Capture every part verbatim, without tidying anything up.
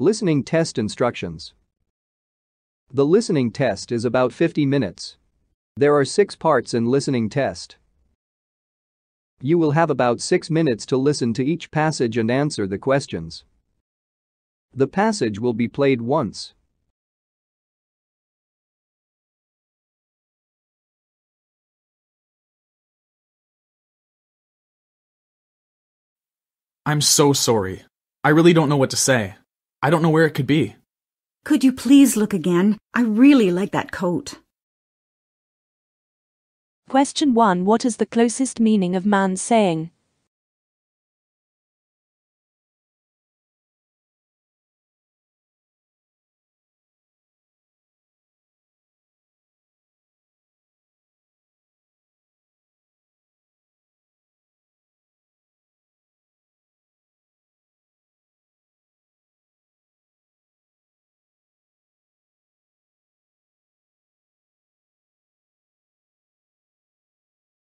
Listening test instructions. The listening test is about fifty minutes. There are six parts in listening test. You will have about six minutes to listen to each passage and answer the questions. The passage will be played once. I'm so sorry. I really don't know what to say. I don't know where it could be. Could you please look again? I really like that coat. Question one. What is the closest meaning of man's saying?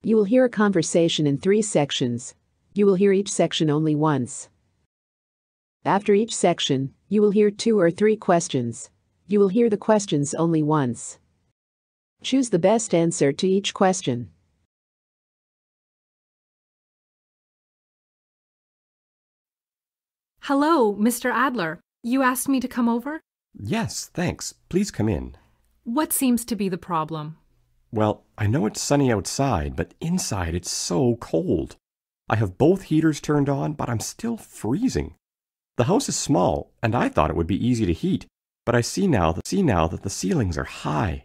You will hear a conversation in three sections. You will hear each section only once. After each section, you will hear two or three questions. You will hear the questions only once. Choose the best answer to each question. Hello, Mister Adler. You asked me to come over? Yes, thanks. Please come in. What seems to be the problem? Well, I know it's sunny outside, but inside it's so cold. I have both heaters turned on, but I'm still freezing. The house is small, and I thought it would be easy to heat, but I see now that, see now that the ceilings are high.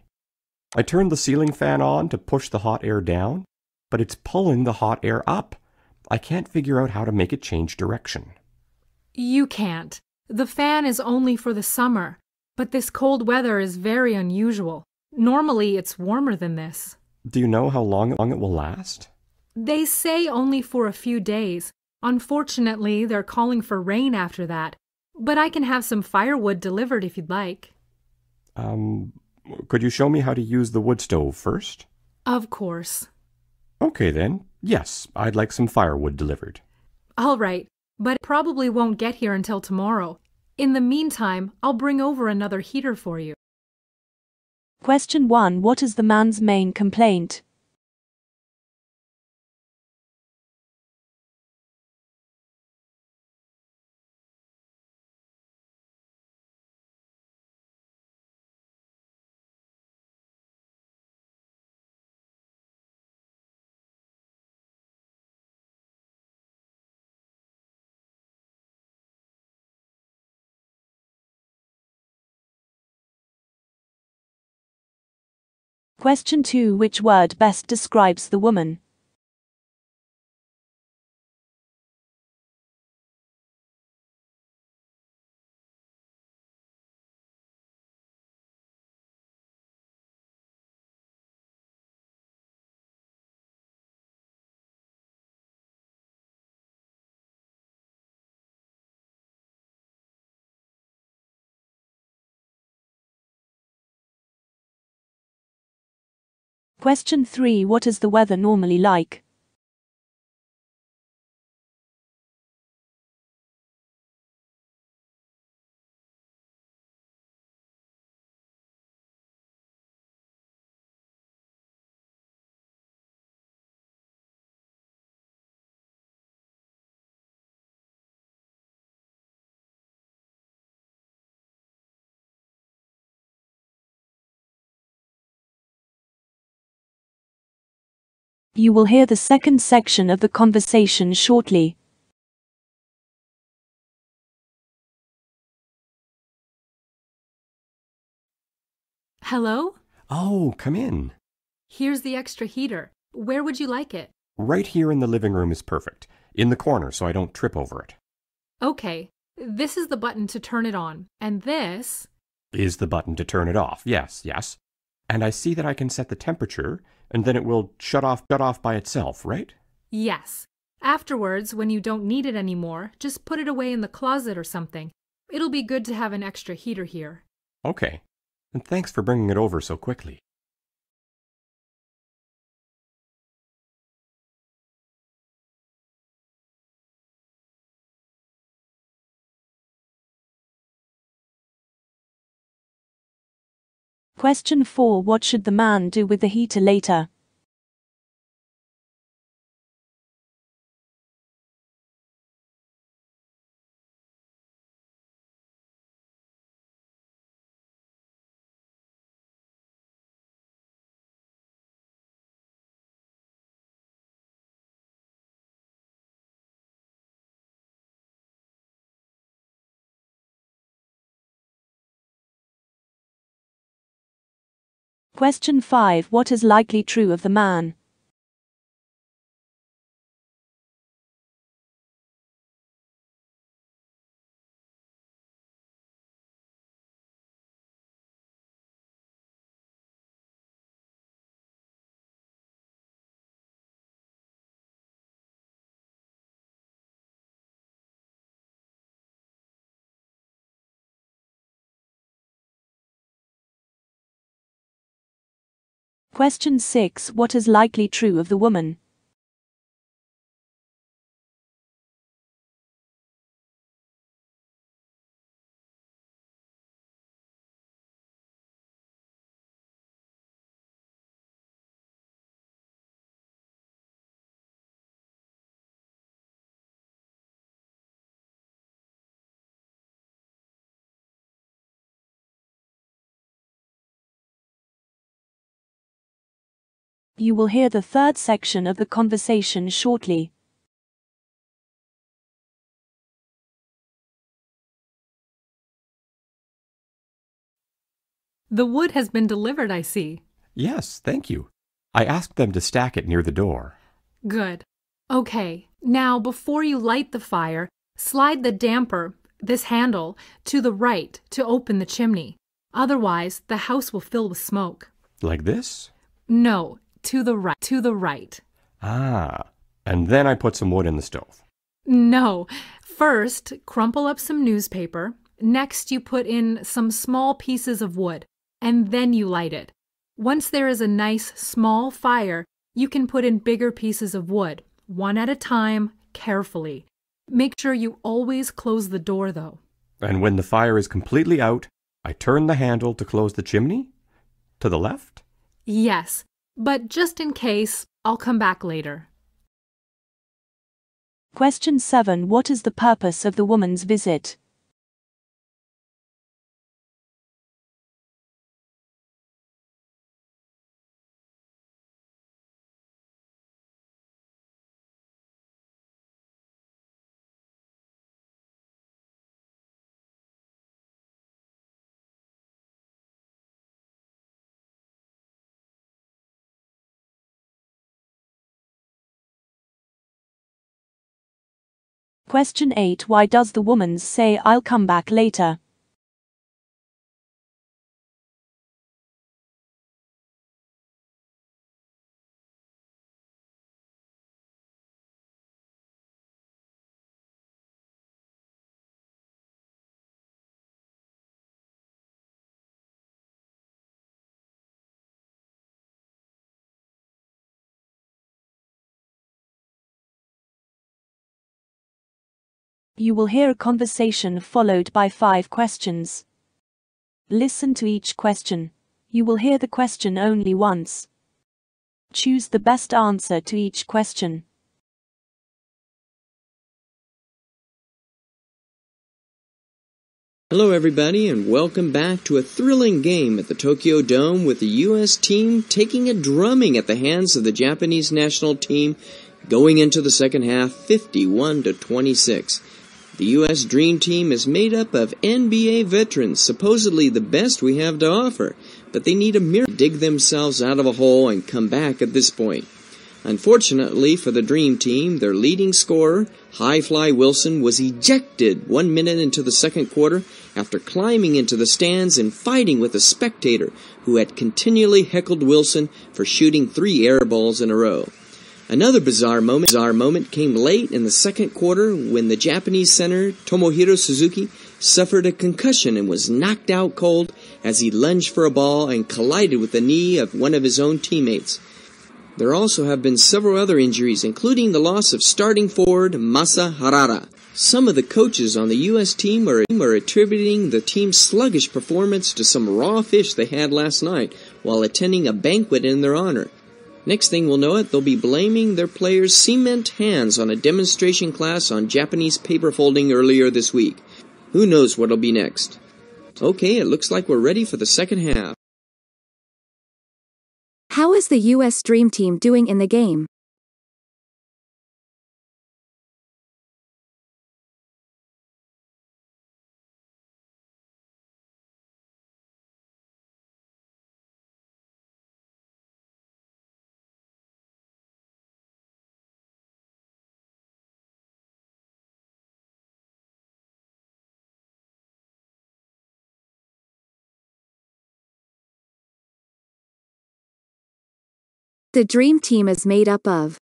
I turned the ceiling fan on to push the hot air down, but it's pulling the hot air up. I can't figure out how to make it change direction. You can't. The fan is only for the summer, but this cold weather is very unusual. Normally, it's warmer than this. Do you know how long, long it will last? They say only for a few days. Unfortunately, they're calling for rain after that. But I can have some firewood delivered if you'd like. Um, could you show me how to use the wood stove first? Of course. Okay then. Yes, I'd like some firewood delivered. All right, but it probably won't get here until tomorrow. In the meantime, I'll bring over another heater for you. Question one. What is the man's main complaint? Question two. Which word best describes the woman? Question three. What is the weather normally like? You will hear the second section of the conversation shortly. Hello? Oh, come in. Here's the extra heater. Where would you like it? Right here in the living room is perfect. In the corner so I don't trip over it. Okay. This is the button to turn it on. And this... is the button to turn it off. Yes, yes. And I see that I can set the temperature, and then it will shut off, shut off by itself, right? Yes. Afterwards, when you don't need it anymore, just put it away in the closet or something. It'll be good to have an extra heater here. Okay. And thanks for bringing it over so quickly. Question four. What should the man do with the heater later? Question five. What is likely true of the man? Question six. What is likely true of the woman? You will hear the third section of the conversation shortly. The wood has been delivered, I see. Yes, thank you. I asked them to stack it near the door. Good. Okay, now before you light the fire, slide the damper, this handle, to the right to open the chimney. Otherwise, the house will fill with smoke. Like this? No. To the right, to the right. Ah, and then I put some wood in the stove. No, first crumple up some newspaper. Next you put in some small pieces of wood, and then you light it. Once there is a nice small fire, you can put in bigger pieces of wood, one at a time, carefully. Make sure you always close the door, though. And when the fire is completely out, I turn the handle to close the chimney? To the left? Yes. But just in case, I'll come back later. Question seven. What is the purpose of the woman's visit? Question eight. Why does the woman say, "I'll come back later"? You will hear a conversation followed by five questions. Listen to each question. You will hear the question only once. Choose the best answer to each question. Hello everybody and welcome back to a thrilling game at the Tokyo Dome with the U S team taking a drumming at the hands of the Japanese national team going into the second half fifty-one to twenty-six. The U S Dream Team is made up of N B A veterans, supposedly the best we have to offer, but they need a miracle to dig themselves out of a hole and come back at this point. Unfortunately for the Dream Team, their leading scorer, High Fly Wilson, was ejected one minute into the second quarter after climbing into the stands and fighting with a spectator who had continually heckled Wilson for shooting three air balls in a row. Another bizarre moment, bizarre moment came late in the second quarter when the Japanese center Tomohiro Suzuki suffered a concussion and was knocked out cold as he lunged for a ball and collided with the knee of one of his own teammates. There also have been several other injuries, including the loss of starting forward Masa Harada. Some of the coaches on the U S team are, are attributing the team's sluggish performance to some raw fish they had last night while attending a banquet in their honor. Next thing we'll know it, they'll be blaming their players' cement hands on a demonstration class on Japanese paper folding earlier this week. Who knows what'll be next? Okay, it looks like we're ready for the second half. How is the U S Dream Team doing in the game? The Dream Team is made up of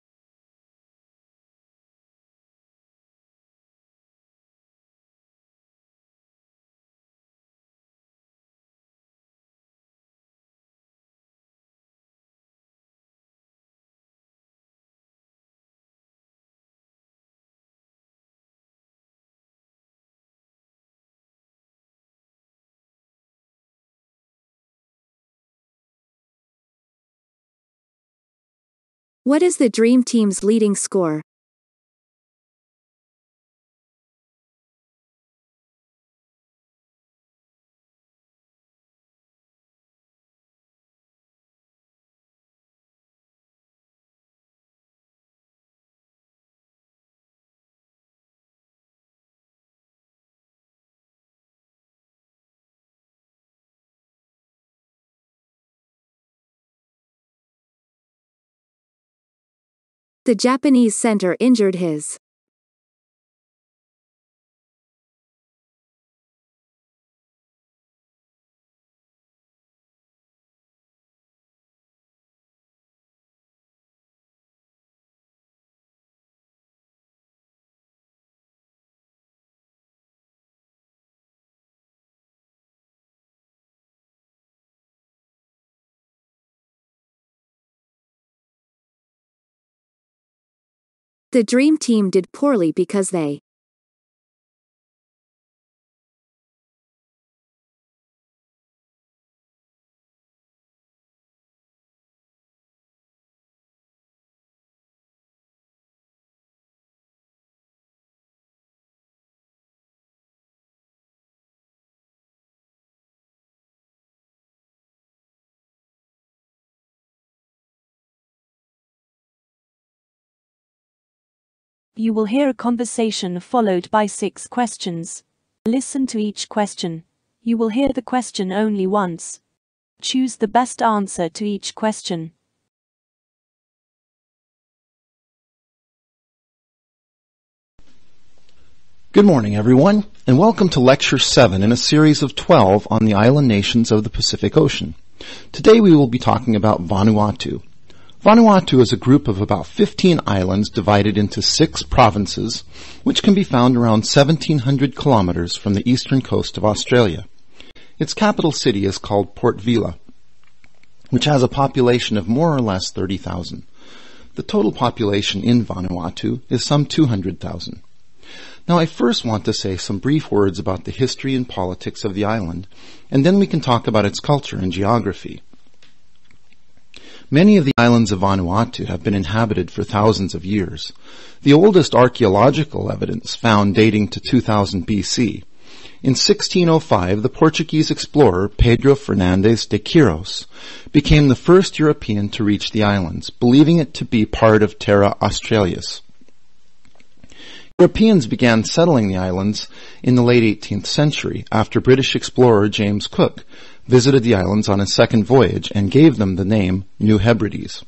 What is the Dream Team's leading score? The Japanese center injured his The Dream Team did poorly because they You will hear a conversation followed by six questions. Listen to each question. You will hear the question only once. Choose the best answer to each question. Good morning, everyone, and welcome to Lecture seven in a series of twelve on the island nations of the Pacific Ocean. Today we will be talking about Vanuatu. Vanuatu is a group of about fifteen islands divided into six provinces, which can be found around seventeen hundred kilometers from the eastern coast of Australia. Its capital city is called Port Vila, which has a population of more or less thirty thousand. The total population in Vanuatu is some two hundred thousand. Now I first want to say some brief words about the history and politics of the island, and then we can talk about its culture and geography. Many of the islands of Vanuatu have been inhabited for thousands of years. The oldest archaeological evidence found dating to two thousand B C. In sixteen oh five, the Portuguese explorer Pedro Fernandes de Quiros became the first European to reach the islands, believing it to be part of Terra Australis. Europeans began settling the islands in the late eighteenth century after British explorer James Cook visited the islands on his second voyage and gave them the name New Hebrides.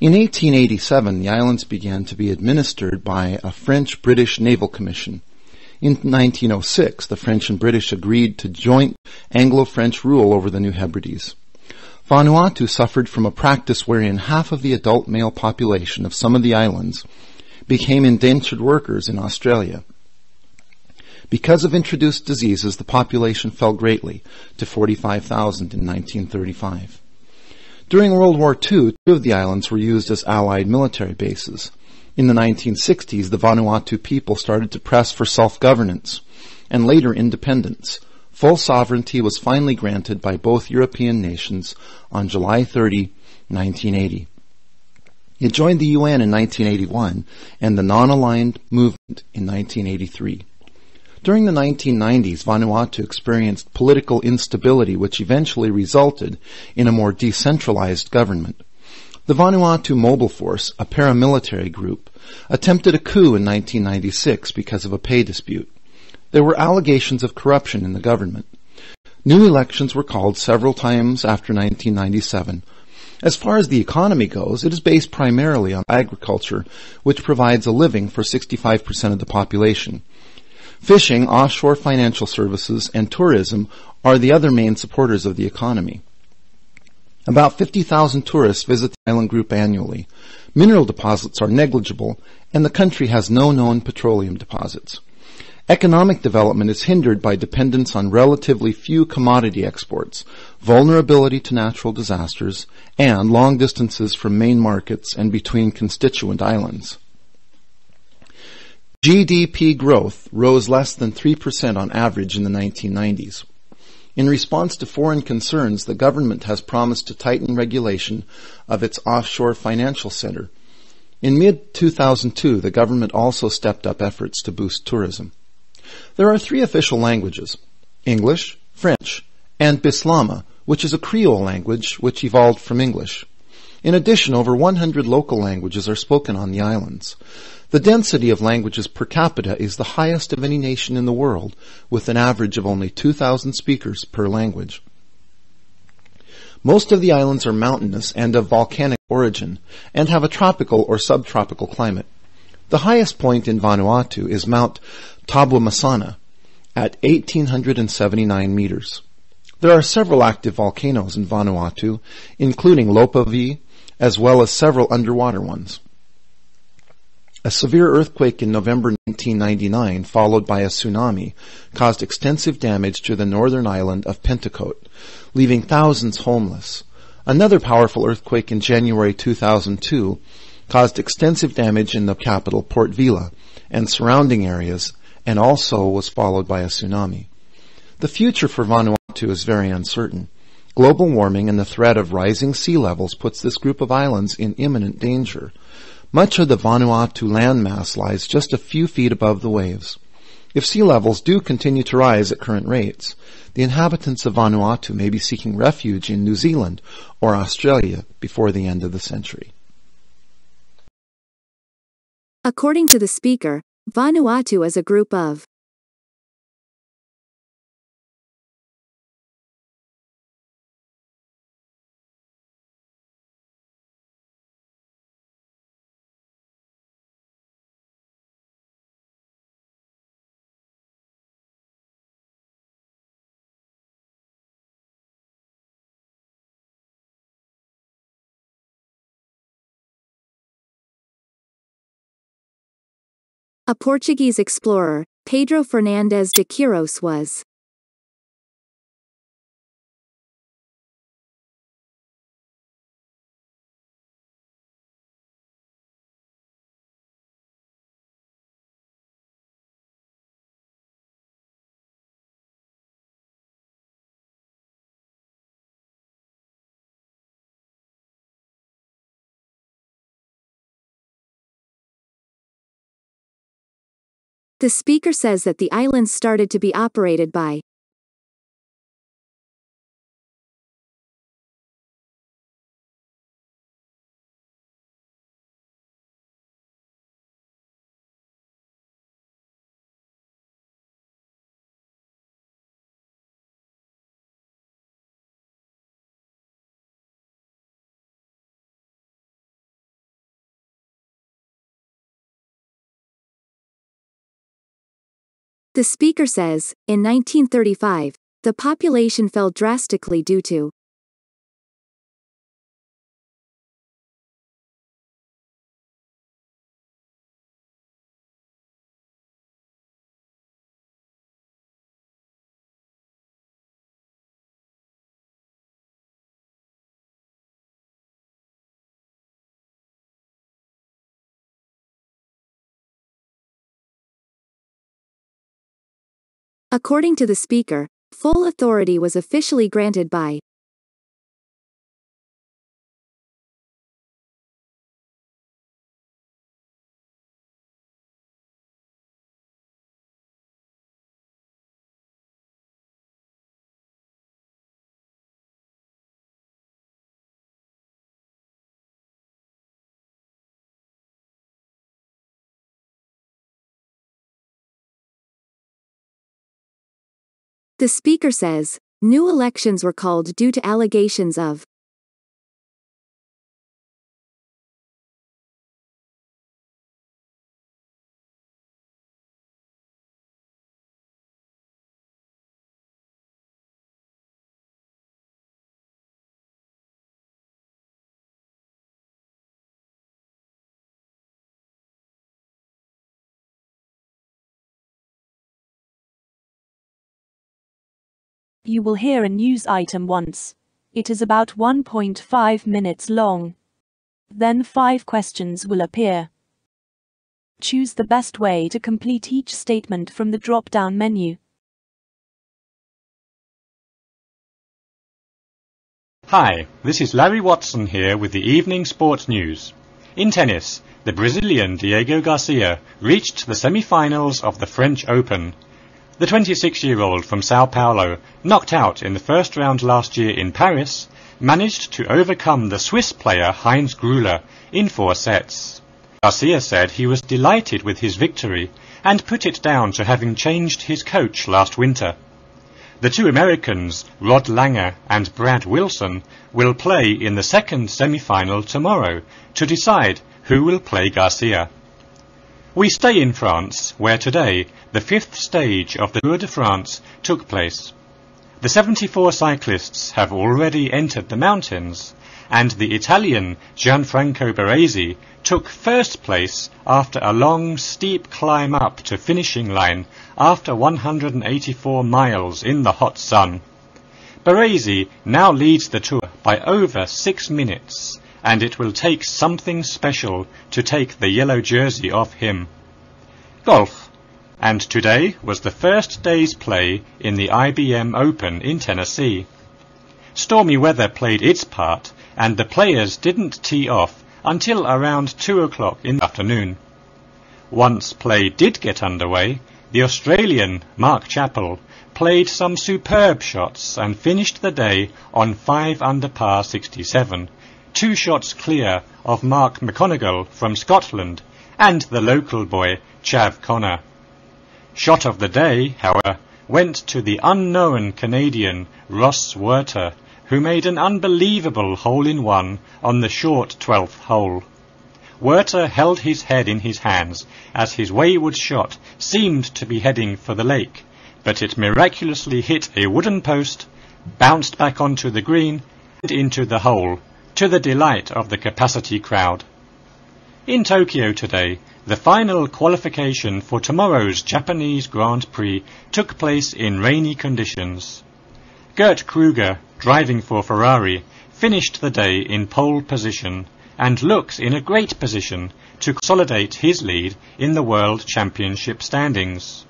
In eighteen eighty-seven, the islands began to be administered by a French-British naval commission. In nineteen oh six, the French and British agreed to joint Anglo-French rule over the New Hebrides. Vanuatu suffered from a practice wherein half of the adult male population of some of the islands became indentured workers in Australia. Because of introduced diseases, the population fell greatly to forty-five thousand in nineteen thirty-five. During World War Two, two of the islands were used as Allied military bases. In the nineteen sixties, the Vanuatu people started to press for self-governance and later independence. Full sovereignty was finally granted by both European nations on July thirtieth, nineteen eighty. It joined the U N in nineteen eighty-one and the Non-Aligned Movement in nineteen eighty-three. During the nineteen nineties, Vanuatu experienced political instability, which eventually resulted in a more decentralized government. The Vanuatu Mobile Force, a paramilitary group, attempted a coup in nineteen ninety-six because of a pay dispute. There were allegations of corruption in the government. New elections were called several times after nineteen ninety-seven. As far as the economy goes, it is based primarily on agriculture, which provides a living for sixty-five percent of the population. Fishing, offshore financial services, and tourism are the other main supporters of the economy. About fifty thousand tourists visit the island group annually. Mineral deposits are negligible, and the country has no known petroleum deposits. Economic development is hindered by dependence on relatively few commodity exports, vulnerability to natural disasters, and long distances from main markets and between constituent islands. G D P growth rose less than three percent on average in the nineteen nineties. In response to foreign concerns, the government has promised to tighten regulation of its offshore financial center. In mid two thousand two, the government also stepped up efforts to boost tourism. There are three official languages: English, French, and Bislama, which is a Creole language which evolved from English. In addition, over one hundred local languages are spoken on the islands. The density of languages per capita is the highest of any nation in the world, with an average of only two thousand speakers per language. Most of the islands are mountainous and of volcanic origin, and have a tropical or subtropical climate. The highest point in Vanuatu is Mount Tabwemasana, at one thousand eight hundred seventy-nine meters. There are several active volcanoes in Vanuatu, including Lopavi, as well as several underwater ones. A severe earthquake in November nineteen ninety-nine, followed by a tsunami, caused extensive damage to the northern island of Pentecost, leaving thousands homeless. Another powerful earthquake in January two thousand two caused extensive damage in the capital, Port Vila, and surrounding areas, and also was followed by a tsunami. The future for Vanuatu is very uncertain. Global warming and the threat of rising sea levels puts this group of islands in imminent danger. Much of the Vanuatu landmass lies just a few feet above the waves. If sea levels do continue to rise at current rates, the inhabitants of Vanuatu may be seeking refuge in New Zealand or Australia before the end of the century. According to the speaker, Vanuatu is a group of a Portuguese explorer, Pedro Fernandes de Quiros was The speaker says that the islands started to be operated by The speaker says, in nineteen thirty-five, the population fell drastically due to According to the speaker, full authority was officially granted by The speaker says, new elections were called due to allegations of You will hear a news item once. It is about one point five minutes long. Then five questions will appear. Choose the best way to complete each statement from the drop-down menu. Hi, this is Larry Watson here with the evening sports news. In tennis, the Brazilian Diego Garcia reached the semi-finals of the French Open. The twenty-six-year-old from Sao Paulo, knocked out in the first round last year in Paris, managed to overcome the Swiss player Heinz Gruhler in four sets. Garcia said he was delighted with his victory and put it down to having changed his coach last winter. The two Americans, Rod Langer and Brad Wilson, will play in the second semi-final tomorrow to decide who will play Garcia. We stay in France, where today the fifth stage of the Tour de France took place. The seventy-four cyclists have already entered the mountains, and the Italian Gianfranco Baresi took first place after a long, steep climb up to finishing line after one hundred eighty-four miles in the hot sun. Baresi now leads the Tour by over six minutes. And it will take something special to take the yellow jersey off him. Golf. And today was the first day's play in the I B M Open in Tennessee. Stormy weather played its part, and the players didn't tee off until around two o'clock in the afternoon. Once play did get underway, the Australian Mark Chappell played some superb shots and finished the day on five under par sixty-seven, two shots clear of Mark McConigal from Scotland and the local boy Chav Connor. Shot of the day, however, went to the unknown Canadian Ross Werter, who made an unbelievable hole-in-one on the short twelfth hole. Werter held his head in his hands as his wayward shot seemed to be heading for the lake, but it miraculously hit a wooden post, bounced back onto the green and into the hole, to the delight of the capacity crowd. In Tokyo today, the final qualification for tomorrow's Japanese Grand Prix took place in rainy conditions. Gert Krüger, driving for Ferrari, finished the day in pole position and looks in a great position to consolidate his lead in the World Championship standings.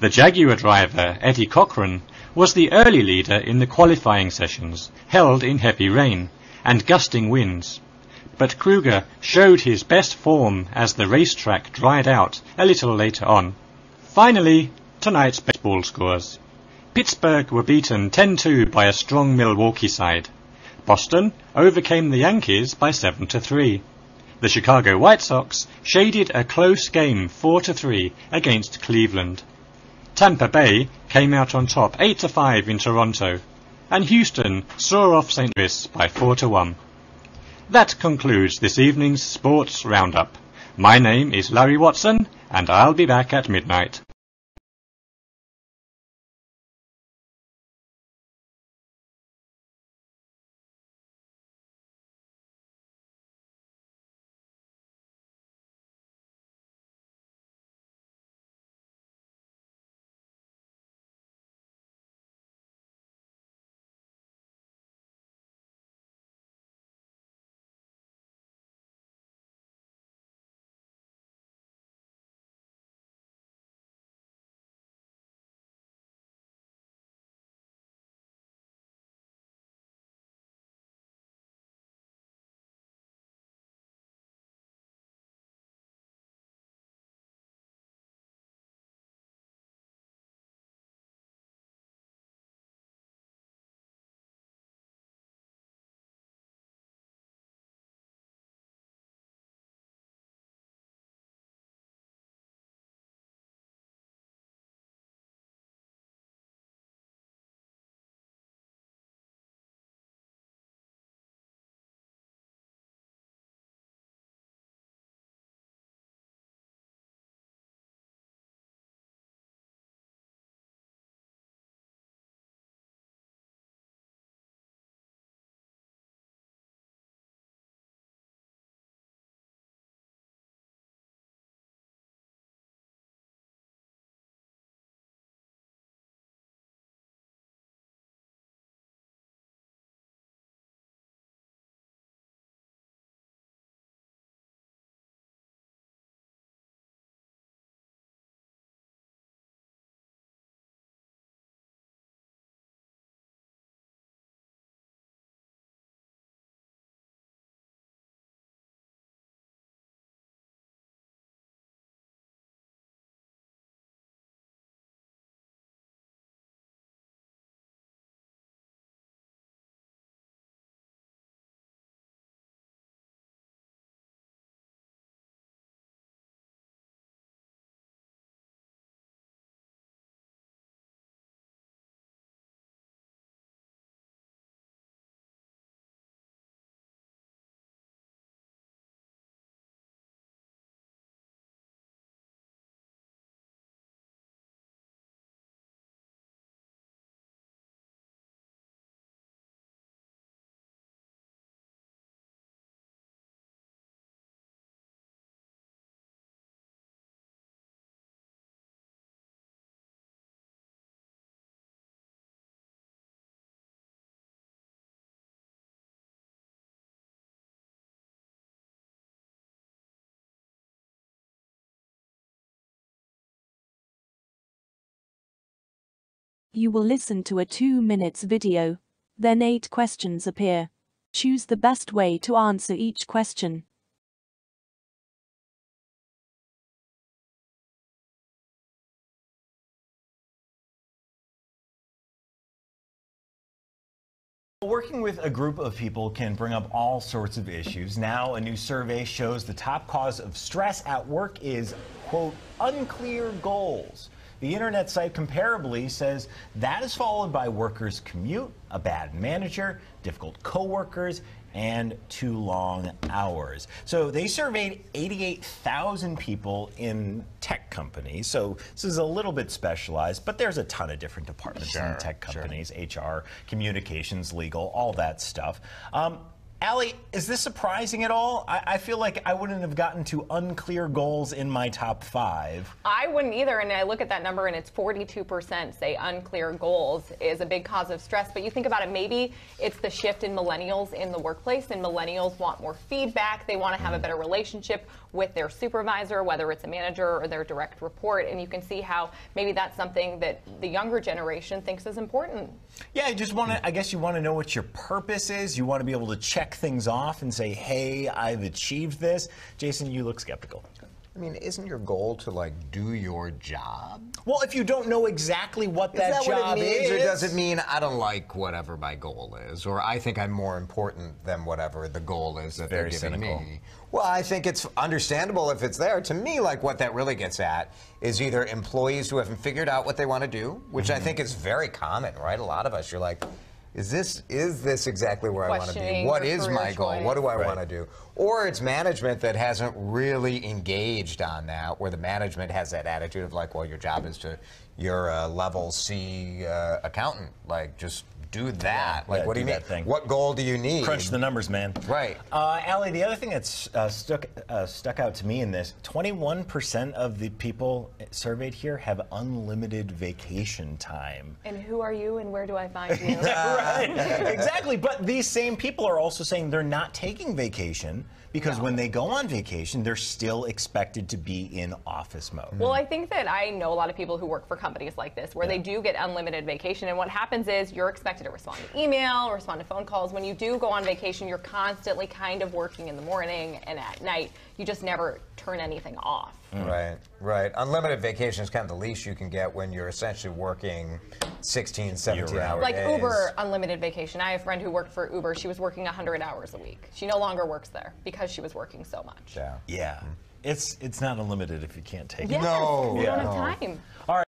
The Jaguar driver Eddie Cochran was the early leader in the qualifying sessions, held in heavy rain and gusting winds, but Krüger showed his best form as the racetrack dried out a little later on. Finally, tonight's baseball scores. Pittsburgh were beaten ten two by a strong Milwaukee side. Boston overcame the Yankees by seven to three. The Chicago White Sox shaded a close game four to three against Cleveland. Tampa Bay came out on top eight to five in Toronto, and Houston saw off Saint Louis by four to one. That concludes this evening's sports roundup. My name is Larry Watson, and I'll be back at midnight. You will listen to a two minutes video. Then eight questions appear. Choose the best way to answer each question. Working with a group of people can bring up all sorts of issues. Now, a new survey shows the top cause of stress at work is, quote, unclear goals. The internet site Comparably says that is followed by workers' commute, a bad manager, difficult coworkers, and too long hours. So they surveyed eighty-eight thousand people in tech companies. So this is a little bit specialized, but there's a ton of different departments sure, in tech companies, sure. H R, communications, legal, all that stuff. Um, Allie, is this surprising at all? I, I feel like I wouldn't have gotten to unclear goals in my top five. I wouldn't either, and I look at that number and it's forty-two percent say unclear goals is a big cause of stress, but you think about it, maybe it's the shift in millennials in the workplace, and millennials want more feedback. They want to have a better relationship with their supervisor, whether it's a manager or their direct report, and you can see how maybe that's something that the younger generation thinks is important. Yeah, I just want to, I guess you want to know what your purpose is. You want to be able to check things off and say, hey, I've achieved this. Jason, you look skeptical. I mean, isn't your goal to, like, do your job? Well, if you don't know exactly what that, that job what it means, is. Or does it mean I don't like whatever my goal is, or I think I'm more important than whatever the goal is that they're giving me? Well, I think it's understandable if it's there. To me, like, what that really gets at is either employees who haven't figured out what they want to do, which mm-hmm. I think is very common, right? A lot of us, you're like, Is this is this exactly where I want to be? What is my goal? Choice. What do I right. want to do? Or it's management that hasn't really engaged on that, where the management has that attitude of like, well, your job is to, you're a level C uh, accountant, like just do that. Yeah, like, yeah, what do, do you mean? Thing. What goal do you need? Crunch the numbers, man. Right. Uh, Allie, the other thing that's uh, stuck uh, stuck out to me in this: twenty-one percent of the people surveyed here have unlimited vacation time. And who are you? And where do I find you? Right. Exactly. But these same people are also saying they're not taking vacation, because no. when they go on vacation, they're still expected to be in office mode. Well, I think that I know a lot of people who work for companies like this where yeah. they do get unlimited vacation, and what happens is you're expected to respond to email, respond to phone calls. When you do go on vacation, you're constantly kind of working in the morning and at night. You just never turn anything off. Mm. Right, right. Unlimited vacation is kind of the least you can get when you're essentially working sixteen, seventeen right. hour like days. Like Uber unlimited vacation. I have a friend who worked for Uber. She was working one hundred hours a week. She no longer works there because she was working so much. Yeah. Yeah. Mm-hmm. It's it's not unlimited if you can't take yes. it. No. You yeah. don't have time. All right.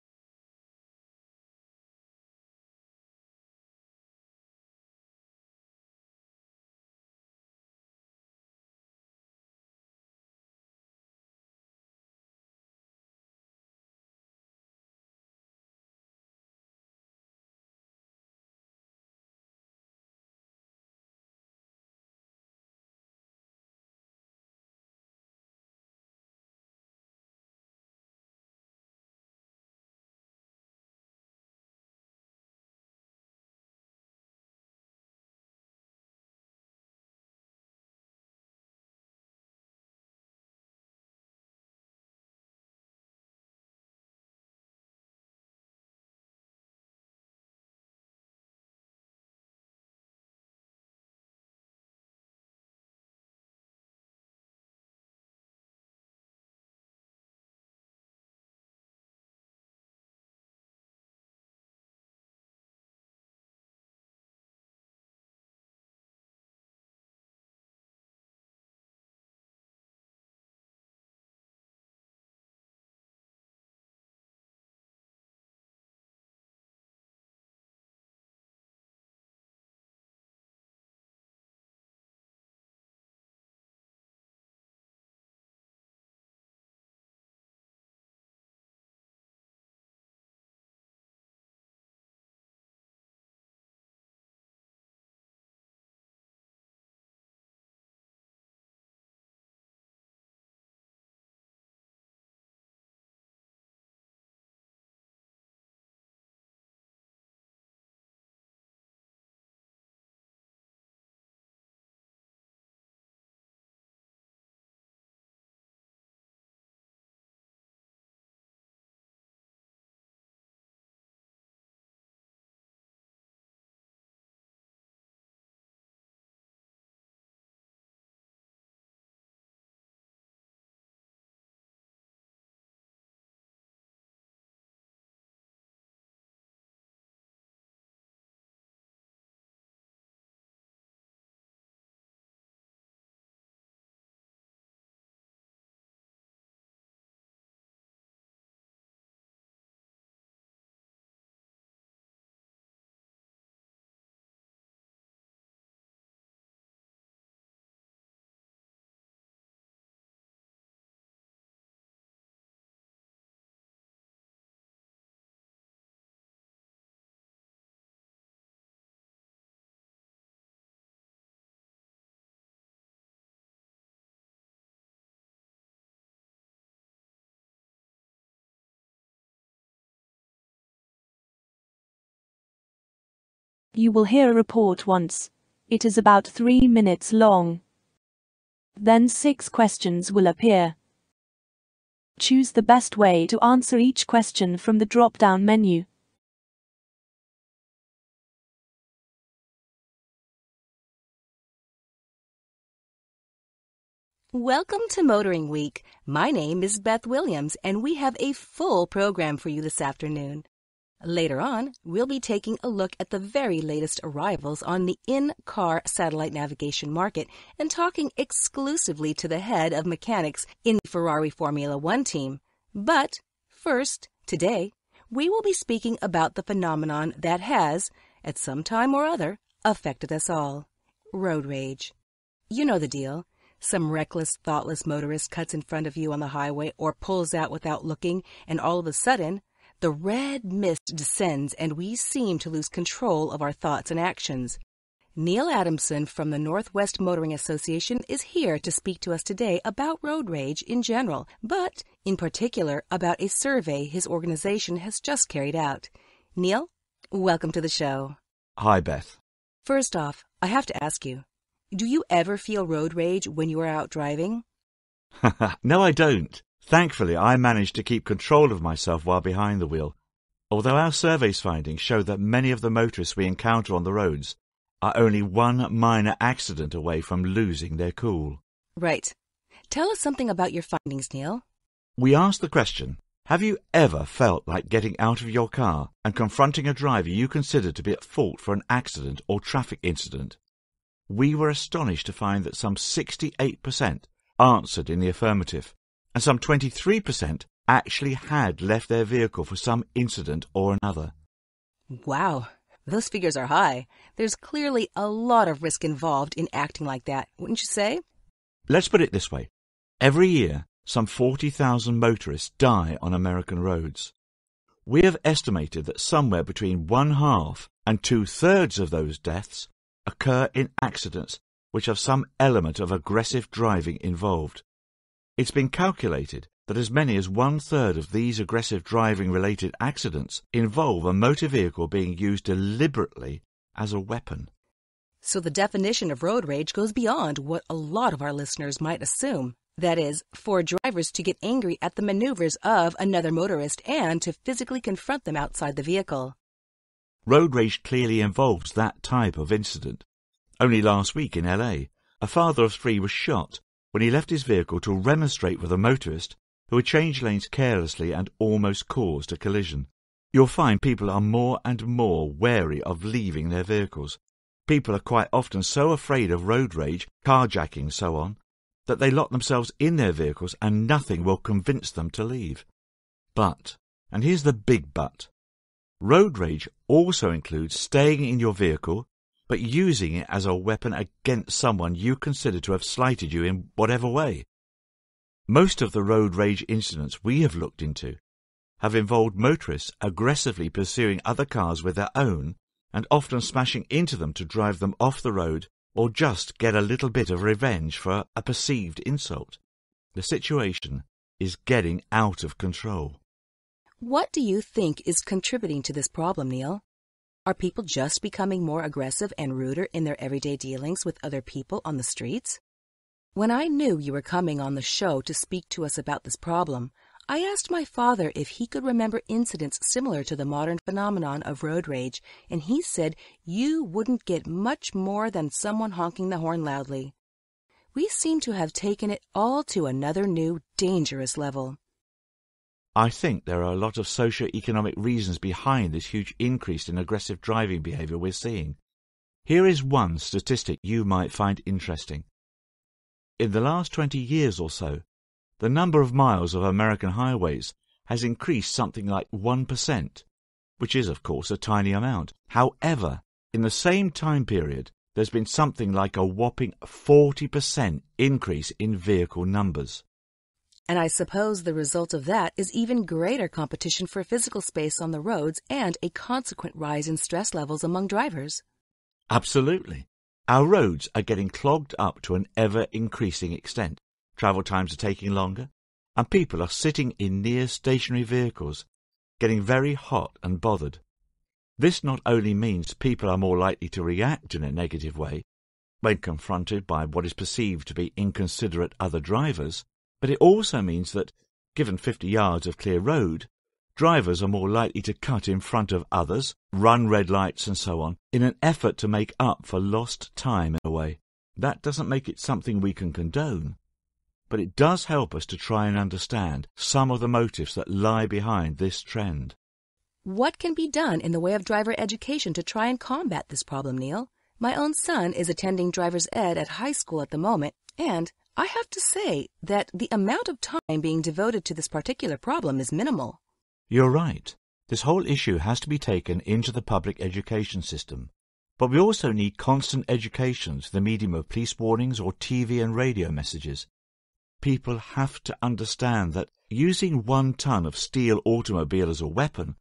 You will hear a report once. It is about three minutes long. Then six questions will appear. Choose the best way to answer each question from the drop-down menu. Welcome to Motoring Week. My name is Beth Williams, and we have a full program for you this afternoon. Later on, we'll be taking a look at the very latest arrivals on the in-car satellite navigation market and talking exclusively to the head of mechanics in the Ferrari Formula One team. But first, today, we will be speaking about the phenomenon that has, at some time or other, affected us all: road rage. You know the deal. Some reckless, thoughtless motorist cuts in front of you on the highway or pulls out without looking, and all of a sudden, the red mist descends and we seem to lose control of our thoughts and actions. Neil Adamson from the Northwest Motoring Association is here to speak to us today about road rage in general, but in particular about a survey his organization has just carried out. Neil, welcome to the show. Hi, Beth. First off, I have to ask you, do you ever feel road rage when you are out driving? No, I don't. Thankfully, I manage to keep control of myself while behind the wheel, although our survey's findings show that many of the motorists we encounter on the roads are only one minor accident away from losing their cool. Right. Tell us something about your findings, Neil. We asked the question, have you ever felt like getting out of your car and confronting a driver you consider to be at fault for an accident or traffic incident? We were astonished to find that some sixty-eight percent answered in the affirmative, and some twenty-three percent actually had left their vehicle for some incident or another. Wow, those figures are high. There's clearly a lot of risk involved in acting like that, wouldn't you say? Let's put it this way. Every year, some forty thousand motorists die on American roads. We have estimated that somewhere between one-half and two-thirds of those deaths occur in accidents which have some element of aggressive driving involved. It's been calculated that as many as one-third of these aggressive driving-related accidents involve a motor vehicle being used deliberately as a weapon. So the definition of road rage goes beyond what a lot of our listeners might assume. That is, for drivers to get angry at the maneuvers of another motorist and to physically confront them outside the vehicle. Road rage clearly involves that type of incident. Only last week in L A, a father of three was shot when he left his vehicle to remonstrate with a motorist who had changed lanes carelessly and almost caused a collision. You'll find people are more and more wary of leaving their vehicles. People are quite often so afraid of road rage, carjacking and so on, that they lock themselves in their vehicles and nothing will convince them to leave. But, and here's the big but, road rage also includes staying in your vehicle, but using it as a weapon against someone you consider to have slighted you in whatever way. Most of the road rage incidents we have looked into have involved motorists aggressively pursuing other cars with their own and often smashing into them to drive them off the road or just get a little bit of revenge for a perceived insult. The situation is getting out of control. What do you think is contributing to this problem, Neil? Are people just becoming more aggressive and ruder in their everyday dealings with other people on the streets? When I knew you were coming on the show to speak to us about this problem, I asked my father if he could remember incidents similar to the modern phenomenon of road rage, and he said you wouldn't get much more than someone honking the horn loudly. We seem to have taken it all to another new, dangerous level. I think there are a lot of socio-economic reasons behind this huge increase in aggressive driving behaviour we're seeing. Here is one statistic you might find interesting. In the last twenty years or so, the number of miles of American highways has increased something like one percent, which is, of course, a tiny amount. However, in the same time period, there's been something like a whopping forty percent increase in vehicle numbers. And I suppose the result of that is even greater competition for physical space on the roads and a consequent rise in stress levels among drivers. Absolutely. Our roads are getting clogged up to an ever-increasing extent. Travel times are taking longer, and people are sitting in near stationary vehicles, getting very hot and bothered. This not only means people are more likely to react in a negative way when confronted by what is perceived to be inconsiderate other drivers, but it also means that, given fifty yards of clear road, drivers are more likely to cut in front of others, run red lights and so on, in an effort to make up for lost time in a way. That doesn't make it something we can condone, but it does help us to try and understand some of the motives that lie behind this trend. What can be done in the way of driver education to try and combat this problem, Neil? My own son is attending driver's ed at high school at the moment, and I have to say that the amount of time being devoted to this particular problem is minimal. You're right. This whole issue has to be taken into the public education system. But we also need constant education through the medium of police warnings or T V and radio messages. People have to understand that using one ton of steel automobile as a weapon,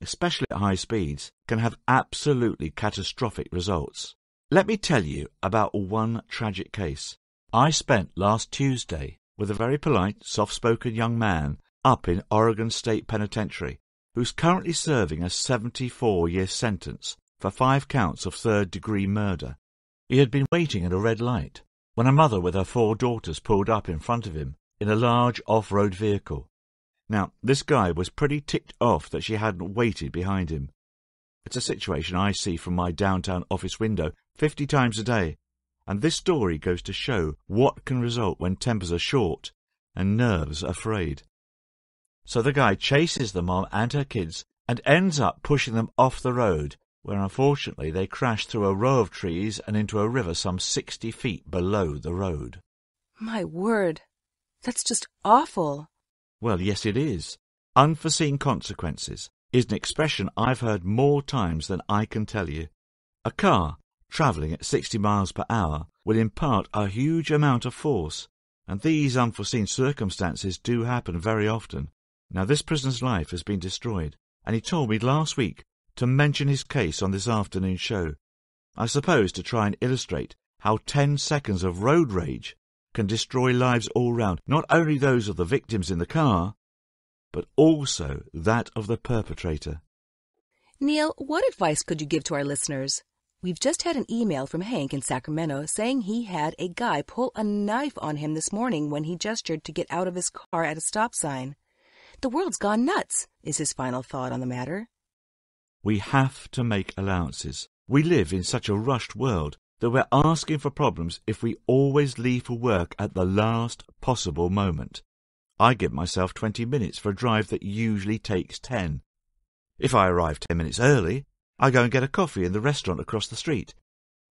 especially at high speeds, can have absolutely catastrophic results. Let me tell you about one tragic case. I spent last Tuesday with a very polite, soft-spoken young man up in Oregon State Penitentiary who's currently serving a seventy-four year sentence for five counts of third-degree murder. He had been waiting at a red light when a mother with her four daughters pulled up in front of him in a large off-road vehicle. Now, this guy was pretty ticked off that she hadn't waited behind him. It's a situation I see from my downtown office window fifty times a day, and this story goes to show what can result when tempers are short and nerves are frayed. So the guy chases the mom and her kids and ends up pushing them off the road, where unfortunately they crash through a row of trees and into a river some sixty feet below the road. My word, that's just awful. Well, yes, it is. Unforeseen consequences is an expression I've heard more times than I can tell you. A car travelling at sixty miles per hour will impart a huge amount of force, and these unforeseen circumstances do happen very often. Now, this prisoner's life has been destroyed, and he told me last week to mention his case on this afternoon's show, I suppose to try and illustrate how ten seconds of road rage can destroy lives all round, not only those of the victims in the car, but also that of the perpetrator. Neil, what advice could you give to our listeners? We've just had an email from Hank in Sacramento saying he had a guy pull a knife on him this morning when he gestured to get out of his car at a stop sign. The world's gone nuts, is his final thought on the matter. We have to make allowances. We live in such a rushed world that we're asking for problems if we always leave for work at the last possible moment. I give myself twenty minutes for a drive that usually takes ten. If I arrive ten minutes early, I go and get a coffee in the restaurant across the street.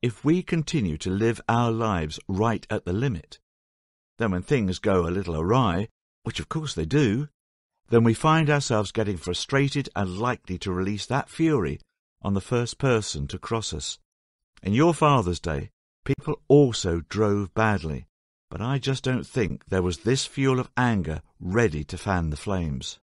If we continue to live our lives right at the limit, then when things go a little awry, which of course they do, then we find ourselves getting frustrated and likely to release that fury on the first person to cross us. In your father's day, people also drove badly, but I just don't think there was this fuel of anger ready to fan the flames.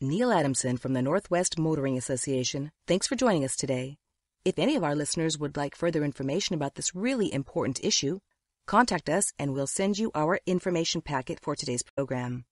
Neil Adamson from the Northwest Motoring Association, thanks for joining us today. If any of our listeners would like further information about this really important issue, contact us and we'll send you our information packet for today's program.